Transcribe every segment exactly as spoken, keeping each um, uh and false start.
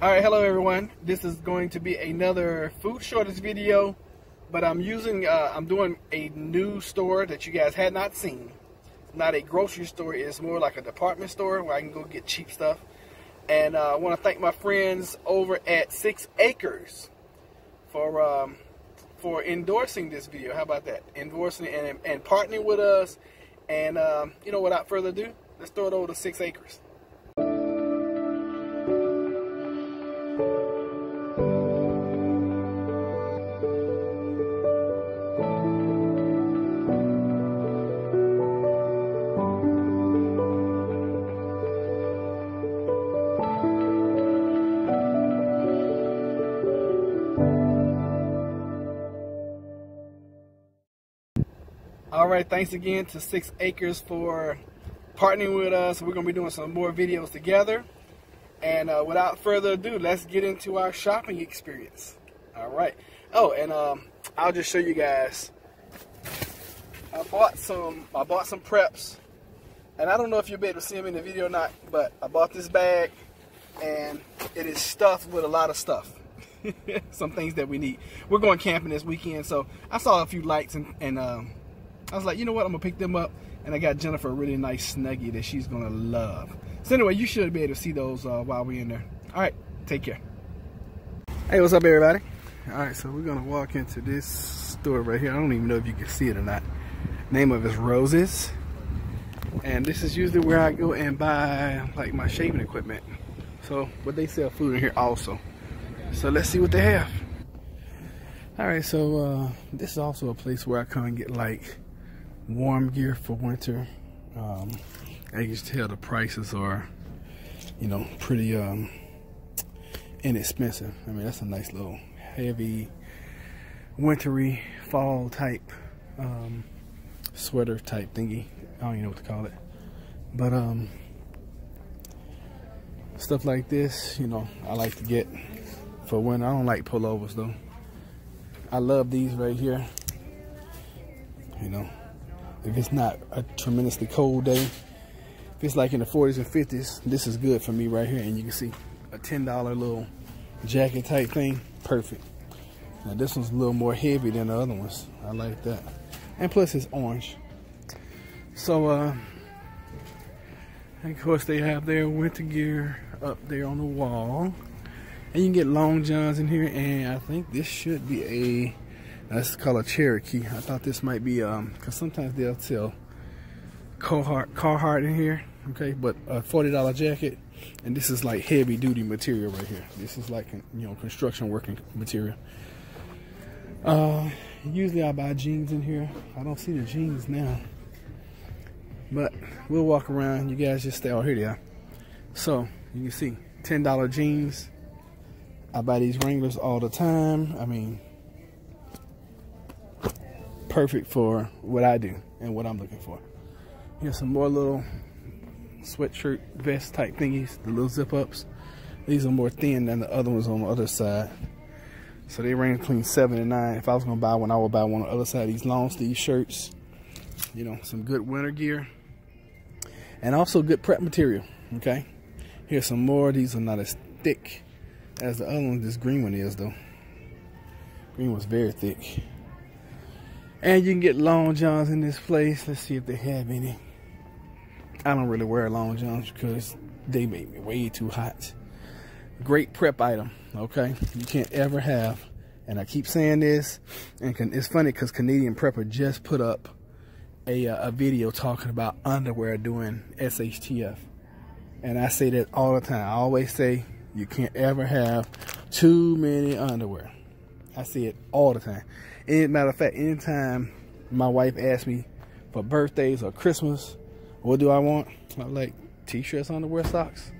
All right, hello everyone. This is going to be another food shortage video, but I'm using, uh, I'm doing a new store that you guys had not seen. It's not a grocery store, it's more like a department store where I can go get cheap stuff. And uh, I want to thank my friends over at Six Acres for um, for endorsing this video. How about that? Endorsing it and, and partnering with us. And um, you know, without further ado, let's throw it over to Six Acres. Alright, thanks again to Six Acres for partnering with us. We're going to be doing some more videos together. And uh, without further ado, let's get into our shopping experience. Alright. Oh, and um, I'll just show you guys. I bought some, I bought some preps. And I don't know if you'll be able to see them in the video or not, but I bought this bag. And it is stuffed with a lot of stuff. Some things that we need. We're going camping this weekend, so I saw a few lights and... and um, I was like, you know what, I'm going to pick them up. And I got Jennifer a really nice Snuggie that she's going to love. So anyway, you should be able to see those uh, while we're in there. All right, take care. Hey, what's up, everybody? All right, so we're going to walk into this store right here. I don't even know if you can see it or not. Name of it is Roses. And this is usually where I go and buy, like, my shaving equipment. So, but they sell food in here also. So let's see what they have. All right, so uh, this is also a place where I come and get, like, warm gear for winter. um, I can just tell the prices are, you know, pretty um, inexpensive. I mean, that's a nice little heavy wintry fall type um, sweater type thingy. I don't even know what to call it, but um, stuff like this, you know, I like to get for winter. I don't like pullovers though. I love these right here, you know. If it's not a tremendously cold day, if it's like in the forties and fifties, this is good for me right here. And you can see a ten dollar little jacket type thing. Perfect. Now this one's a little more heavy than the other ones. I like that. And plus it's orange. So, uh, and of course they have their winter gear up there on the wall. And you can get long johns in here. And I think this should be a... That's called a Cherokee. I thought this might be, um, because sometimes they'll sell Carhartt, Carhartt in here, okay? But a forty dollar jacket, and this is like heavy duty material right here. This is like, you know, construction working material. Uh, usually I buy jeans in here. I don't see the jeans now. But we'll walk around. You guys just stay out here, yeah. So, you can see, ten dollar jeans. I buy these Wranglers all the time. I mean... perfect for what I do and what I'm looking for. Here's some more little sweatshirt vest type thingies, the little zip ups. These are more thin than the other ones on the other side. So they range between seven and nine. If I was gonna buy one, I would buy one on the other side. These long sleeve shirts, you know, some good winter gear. And also good prep material, okay? Here's some more. These are not as thick as the other one. This green one is though. Green one's very thick. And you can get long johns in this place. Let's see if they have any. I don't really wear long johns because they make me way too hot. Great prep item, okay? You can't ever have, and I keep saying this, and it's funny because Canadian Prepper just put up a, uh, a video talking about underwear doing S H T F. And I say that all the time. I always say you can't ever have too many underwear. I see it all the time. And matter of fact, anytime my wife asks me for birthdays or Christmas, what do I want? I'm like, t-shirts, underwear, socks.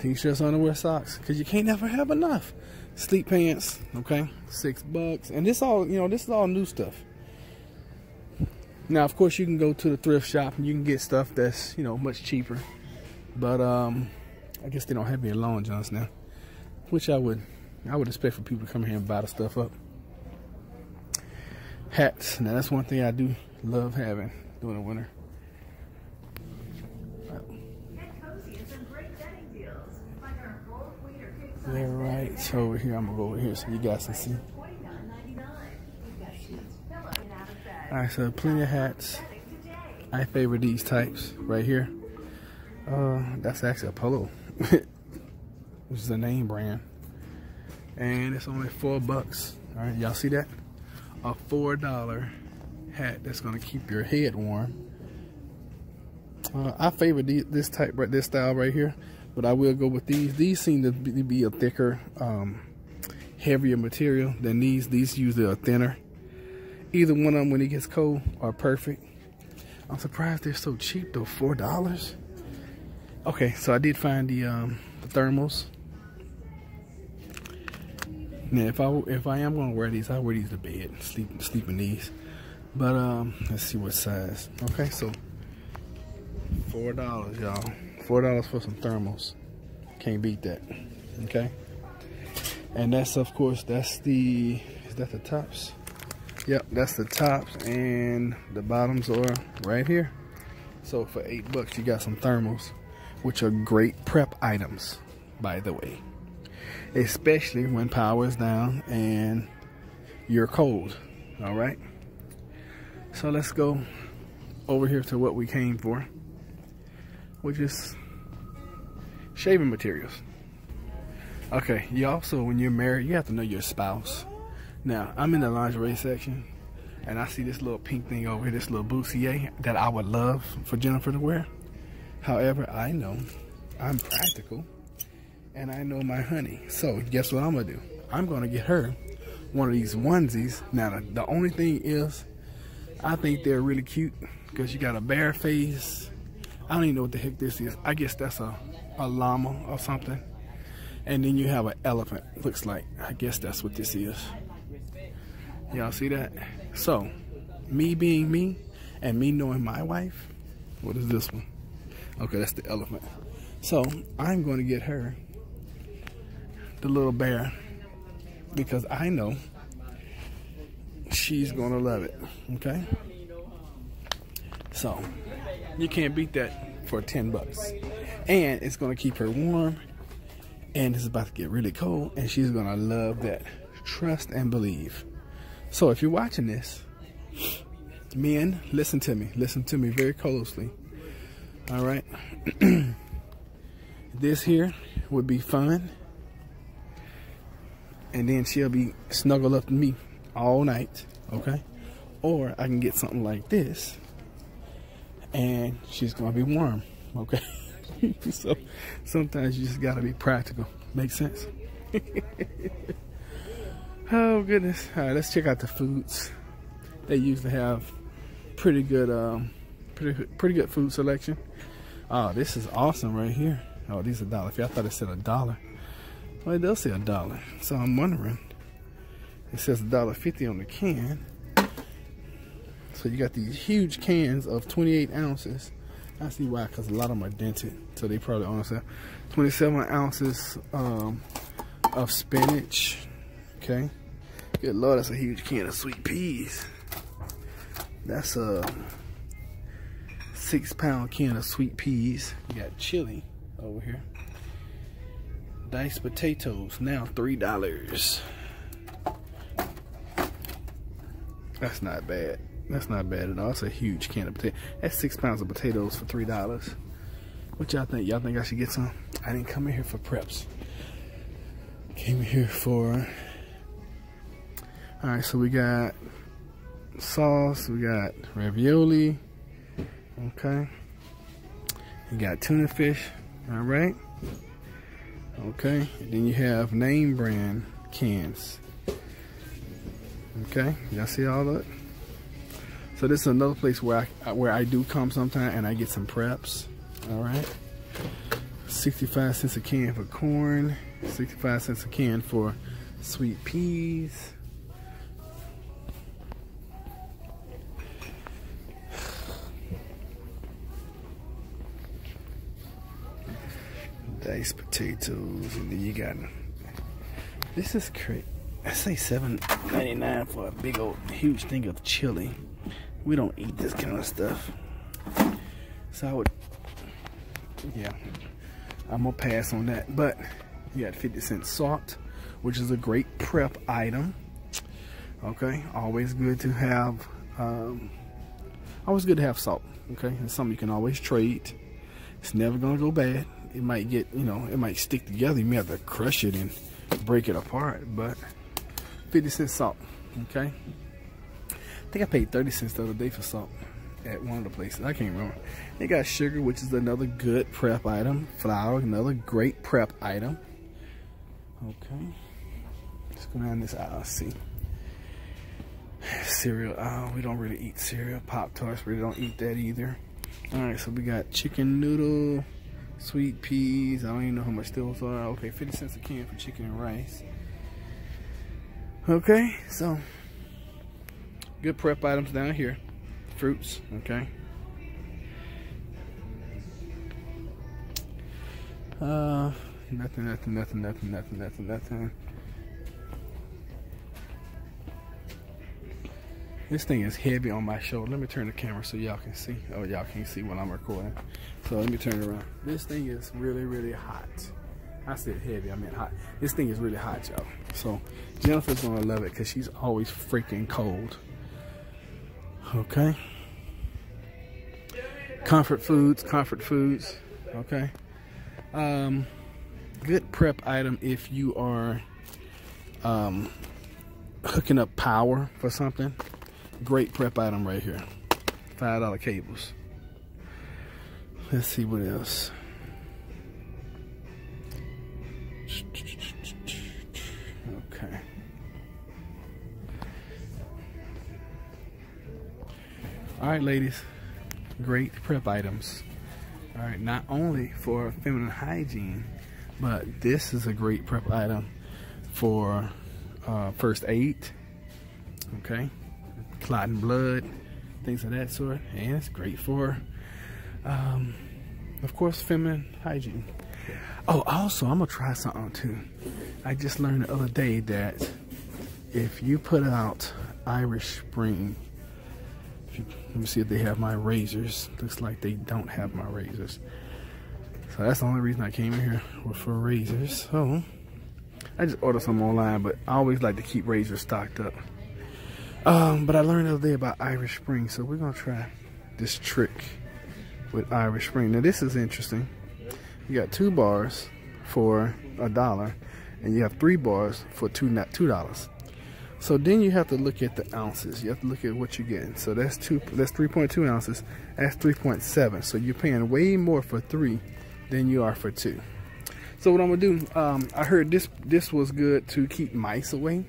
T-shirts, underwear, socks. Because you can't never have enough. Sleep pants, okay? Six bucks. And this all, you know, this is all new stuff. Now, of course, you can go to the thrift shop and you can get stuff that's, you know, much cheaper. But um, I guess they don't have any long johns now, which I would. I would expect for people to come here and buy the stuff up. Hats. Now, that's one thing I do love having during the winter. Get cozy and some great dining deals. Like our gold wheat or cake sauce. So over here, I'm gonna go over here so you guys can see. All right, so plenty of hats. I favor these types right here. Uh, that's actually a polo, which is a name brand, and it's only four bucks. All right, y'all see that? A four dollar hat that's gonna keep your head warm. Uh, I favor the, this type, right, this style right here, but I will go with these. These seem to be, be a thicker, um, heavier material than these. These usually are thinner. Either one of them, when it gets cold, are perfect. I'm surprised they're so cheap though, four dollars. Okay, so I did find the um, the thermals. Now, if I if I am gonna wear these, I wear these to bed, sleep sleep in these. But um, let's see what size. Okay, so four dollars, y'all. Four dollars for some thermals. Can't beat that. Okay, and that's of course that's the is that the tops? Yep, that's the tops, and the bottoms are right here. So for eight bucks, you got some thermals, which are great prep items, by the way. Especially when power is down and you're cold, all right? So let's go over here to what we came for, which is shaving materials. Okay, you also, when you're married, you have to know your spouse. Now, I'm in the lingerie section, and I see this little pink thing over here, this little bustier that I would love for Jennifer to wear. However, I know I'm practical, and I know my honey. So guess what I'm gonna do? I'm gonna get her one of these onesies. Now, the, the only thing is, I think they're really cute because you got a bare face. I don't even know what the heck this is. I guess that's a, a llama or something. And then you have an elephant, looks like. I guess that's what this is. Y'all see that? So, me being me and me knowing my wife, what is this one? Okay, that's the elephant. So, I'm going to get her the little bear because I know she's going to love it, okay? So, you can't beat that for ten bucks. And it's going to keep her warm, and it's about to get really cold, and she's going to love that. Trust and believe. So if you're watching this, men, listen to me. Listen to me very closely. All right. This here would be fun. And then she'll be snuggled up to me all night. Okay. Or I can get something like this. And she's going to be warm. Okay. So sometimes you just got to be practical. Make sense? Oh, goodness. All right, let's check out the foods. They usually have pretty good um, pretty, pretty good food selection. Oh, this is awesome right here. Oh, these are a dollar fifty. I thought it said a dollar. Well, it does say a dollar. So I'm wondering. It says a dollar fifty on the can. So you got these huge cans of twenty-eight ounces. I see why, because a lot of them are dented. So they probably own us. twenty-seven ounces um, of spinach. Okay. Good Lord, that's a huge can of sweet peas. That's a six pound can of sweet peas. You got chili over here. Diced potatoes, now three dollars. That's not bad. That's not bad at all. That's a huge can of potatoes. That's six pounds of potatoes for three dollars. What y'all think? Y'all think I should get some? I didn't come in here for preps. Came here for... All right, so we got sauce, we got ravioli, okay. You got tuna fish, all right. Okay, and then you have name brand cans. Okay, y'all see all of it? So this is another place where I, where I do come sometime and I get some preps, all right. sixty-five cents a can for corn, sixty-five cents a can for sweet peas. Diced potatoes, and then you got them. This is crazy. I say seven ninety-nine for a big old huge thing of chili. We don't eat this kind of stuff, so I would, yeah, I'm gonna pass on that. But you got fifty cent salt, which is a great prep item. Okay, always good to have, um, always good to have salt. Okay, it's something you can always trade. It's never gonna go bad. It might get, you know, it might stick together. You may have to crush it and break it apart, but fifty cent salt. Okay, I think I paid thirty cents the other day for salt at one of the places. I can't remember. They got sugar, which is another good prep item. Flour, another great prep item. Okay, let's go down this aisle. See, cereal. Oh, we don't really eat cereal. Pop Tarts, we really don't eat that either. All right, so we got chicken noodle, sweet peas. I don't even know how much those are. Okay, fifty cents a can for chicken and rice. Okay, so good prep items down here. Fruits, okay. Uh, nothing, nothing, nothing, nothing, nothing, nothing, nothing. This thing is heavy on my shoulder. Let me turn the camera so y'all can see. Oh, y'all can't see when I'm recording. So let me turn it around. This thing is really, really hot. I said heavy, I meant hot. This thing is really hot, y'all. So Jennifer's gonna love it because she's always freaking cold. Okay. Comfort foods, comfort foods. Okay. Um, good prep item if you are um, hooking up power for something. Great prep item right here. five dollar cables. Let's see what else. Okay. All right, ladies. Great prep items. All right, not only for feminine hygiene, but this is a great prep item for uh, first aid. Okay. Clotting blood, things of that sort, and it's great for, um, of course, feminine hygiene. Oh, also, I'm gonna try something too. I just learned the other day that if you put out Irish Spring, if you, let me see if they have my razors. Looks like they don't have my razors, so that's the only reason I came in here, was for razors. So I just ordered some online, but I always like to keep razors stocked up. Um, but I learned the other day about Irish Spring, so we're gonna try this trick with Irish Spring. Now this is interesting. You got two bars for a dollar, and you have three bars for two not two dollars. So then you have to look at the ounces. You have to look at what you're getting. So that's two. That's three point two ounces. That's three point seven. So you're paying way more for three than you are for two. So what I'm gonna do? Um, I heard this this was good to keep mice away.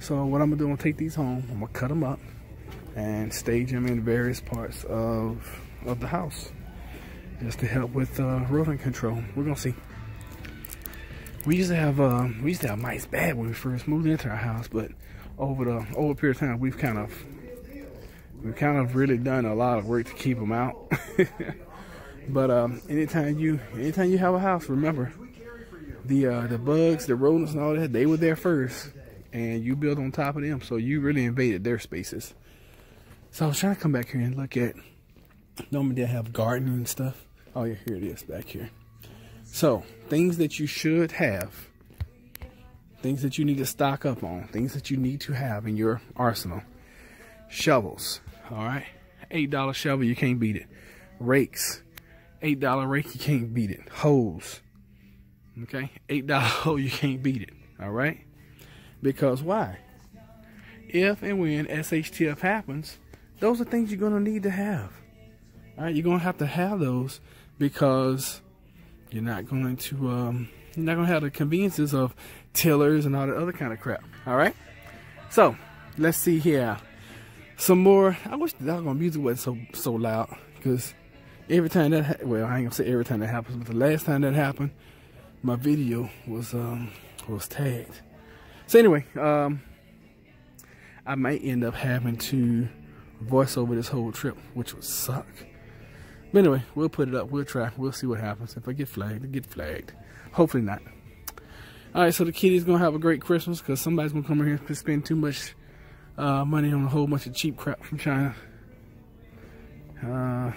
So what I'm gonna do, I'm gonna take these home, I'm gonna cut them up and stage them in various parts of, of the house, just to help with uh, rodent control. We're gonna see. We used to have uh, we used to have mice bad when we first moved into our house, but over the over a period of time, we've kind of we've kind of really done a lot of work to keep them out. But um, anytime you anytime you have a house, remember the uh, the bugs, the rodents, and all that, they were there first. And you build on top of them, so you really invaded their spaces. So I was trying to come back here and look at, normally they have gardening and stuff. Oh yeah, here it is back here. So things that you should have, things that you need to stock up on, things that you need to have in your arsenal. Shovels, all right, eight dollar shovel, you can't beat it. Rakes, eight dollar rake, you can't beat it. Hoes, okay, eight dollar hoe, you can't beat it, all right? Because why? If and when S H T F happens, those are things you're gonna need to have. All right, you're gonna have to have those because you're not going to, um, you're not gonna have the conveniences of tillers and all that other kind of crap. All right. So let's see here. Some more. I wish the doggone music wasn't so so loud, because every time that ha well, I ain't gonna say every time that happens, but the last time that happened, my video was um was tagged. So anyway, um, I might end up having to voice over this whole trip, which would suck. But anyway, we'll put it up. We'll try. We'll see what happens. If I get flagged, I get flagged. Hopefully not. All right, so the kiddies going to have a great Christmas, because somebody's going to come in here and spend too much uh, money on a whole bunch of cheap crap from China. Uh,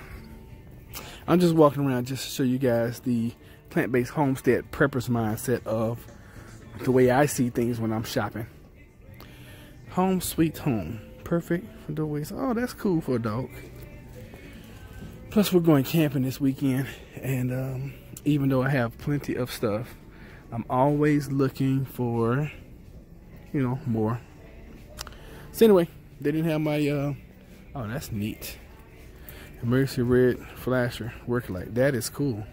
I'm just walking around just to show you guys the plant-based homestead prepper's mindset of the way I see things when I'm shopping. Home sweet home. Perfect for the waist. Oh, that's cool for a dog. Plus, we're going camping this weekend. And um, even though I have plenty of stuff, I'm always looking for, you know, more. So anyway, they didn't have my, uh, oh, that's neat. Emergency red flasher work light. That is cool.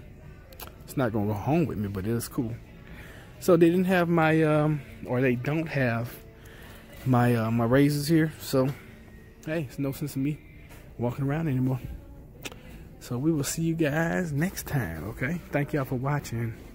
It's not going to go home with me, but it is cool. So they didn't have my, um, or they don't have my uh, my razors here. So, hey, it's no sense in me walking around anymore. So we will see you guys next time, okay? Thank y'all for watching.